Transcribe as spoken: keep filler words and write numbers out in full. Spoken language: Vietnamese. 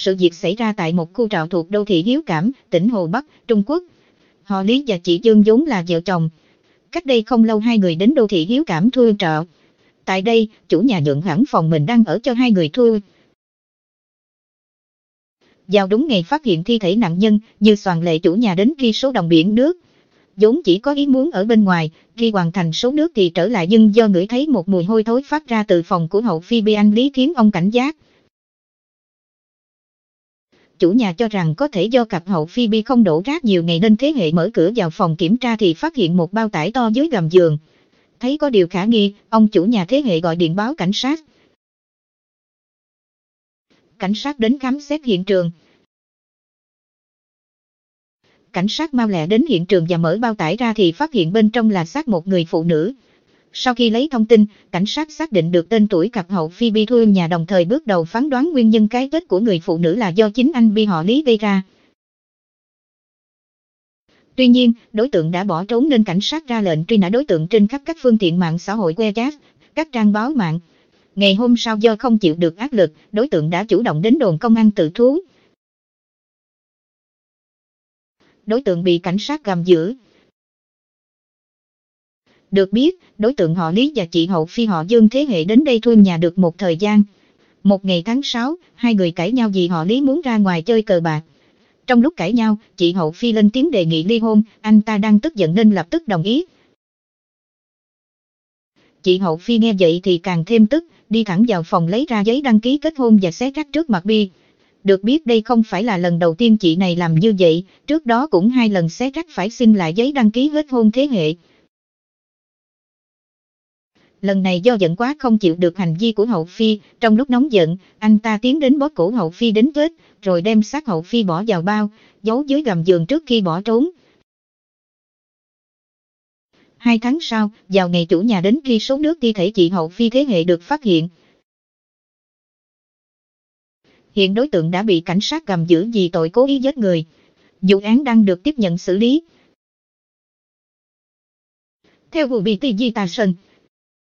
Sự việc xảy ra tại một khu trọ thuộc đô thị Hiếu Cảm, tỉnh Hồ Bắc, Trung Quốc. Họ Lý và chị Dương vốn là vợ chồng. Cách đây không lâu hai người đến đô thị Hiếu Cảm thuê trọ. Tại đây, chủ nhà nhượng hẳn phòng mình đang ở cho hai người thuê. Vào đúng ngày phát hiện thi thể nạn nhân, Như Soàn Lệ chủ nhà đến ghi số đồng biển nước. Vốn chỉ có ý muốn ở bên ngoài, ghi hoàn thành số nước thì trở lại, nhưng do ngửi thấy một mùi hôi thối phát ra từ phòng của hậu phi bi anh Lý khiến ông cảnh giác. Chủ nhà cho rằng có thể do cặp hậu phi bi không đổ rác nhiều ngày nên thế hệ mở cửa vào phòng kiểm tra thì phát hiện một bao tải to dưới gầm giường. Thấy có điều khả nghi, ông chủ nhà thế hệ gọi điện báo cảnh sát. Cảnh sát đến khám xét hiện trường. Cảnh sát mau lẹ đến hiện trường và mở bao tải ra thì phát hiện bên trong là xác một người phụ nữ. Sau khi lấy thông tin, cảnh sát xác định được tên tuổi cặp hậu phi bi thuê nhà, đồng thời bước đầu phán đoán nguyên nhân cái chết của người phụ nữ là do chính anh Bi họ Lý gây ra. Tuy nhiên, đối tượng đã bỏ trốn nên cảnh sát ra lệnh truy nã đối tượng trên khắp các phương tiện mạng xã hội WeChat, các trang báo mạng. Ngày hôm sau do không chịu được áp lực, đối tượng đã chủ động đến đồn công an tự thú. Đối tượng bị cảnh sát cầm giữ. Được biết, đối tượng họ Lý và chị hậu phi họ Dương thế hệ đến đây thuê nhà được một thời gian. Một ngày tháng sáu, hai người cãi nhau vì họ Lý muốn ra ngoài chơi cờ bạc. Trong lúc cãi nhau, chị hậu phi lên tiếng đề nghị ly hôn, anh ta đang tức giận nên lập tức đồng ý. Chị hậu phi nghe vậy thì càng thêm tức, đi thẳng vào phòng lấy ra giấy đăng ký kết hôn và xé rách trước mặt Bi. Được biết đây không phải là lần đầu tiên chị này làm như vậy, trước đó cũng hai lần xé rách phải xin lại giấy đăng ký kết hôn thế hệ. Lần này do giận quá không chịu được hành vi của hậu phi, trong lúc nóng giận, anh ta tiến đến bóp cổ hậu phi đến chết, rồi đem xác hậu phi bỏ vào bao, giấu dưới gầm giường trước khi bỏ trốn. Hai tháng sau, vào ngày chủ nhà đến khi số nước thi thể chị hậu phi thế hệ được phát hiện. Hiện đối tượng đã bị cảnh sát cầm giữ vì tội cố ý giết người. Vụ án đang được tiếp nhận xử lý. Theo vụ bị tì di tà sần.